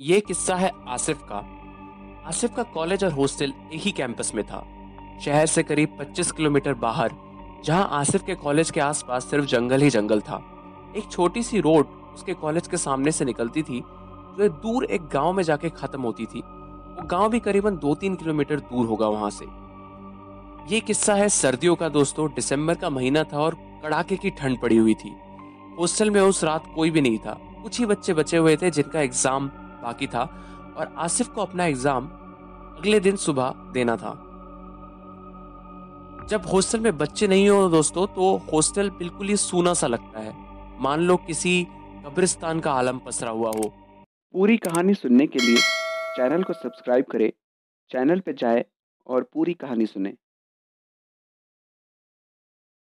ये किस्सा है आसिफ का। आसिफ का कॉलेज और हॉस्टल एक ही कैंपस में था, शहर से करीब 25 किलोमीटर बाहर, जहां आसिफ के कॉलेज के आसपास सिर्फ जंगल ही जंगल था। एक छोटी सी रोड उसके कॉलेज के सामने से निकलती थी जो दूर एक गांव में जाके ख़त्म होती थी। वो गांव भी करीबन 2-3 किलोमीटर दूर होगा वहाँ से। ये किस्सा है सर्दियों का दोस्तों। दिसंबर का महीना था और कड़ाके की ठंड पड़ी हुई थी। हॉस्टल में उस रात कोई भी नहीं था, कुछ ही बच्चे बचे हुए थे जिनका एग्ज़ाम बाकी था और आसिफ को अपना एग्जाम अगले दिन सुबह देना था। जब हॉस्टल में बच्चे नहीं हो दोस्तों तो हॉस्टल बिल्कुल ही सूना सा लगता है, मान लो किसी कब्रिस्तान का आलम पसरा हुआ हो। पूरी कहानी सुनने के लिए चैनल को सब्सक्राइब करें, चैनल पे जाए और पूरी कहानी सुने।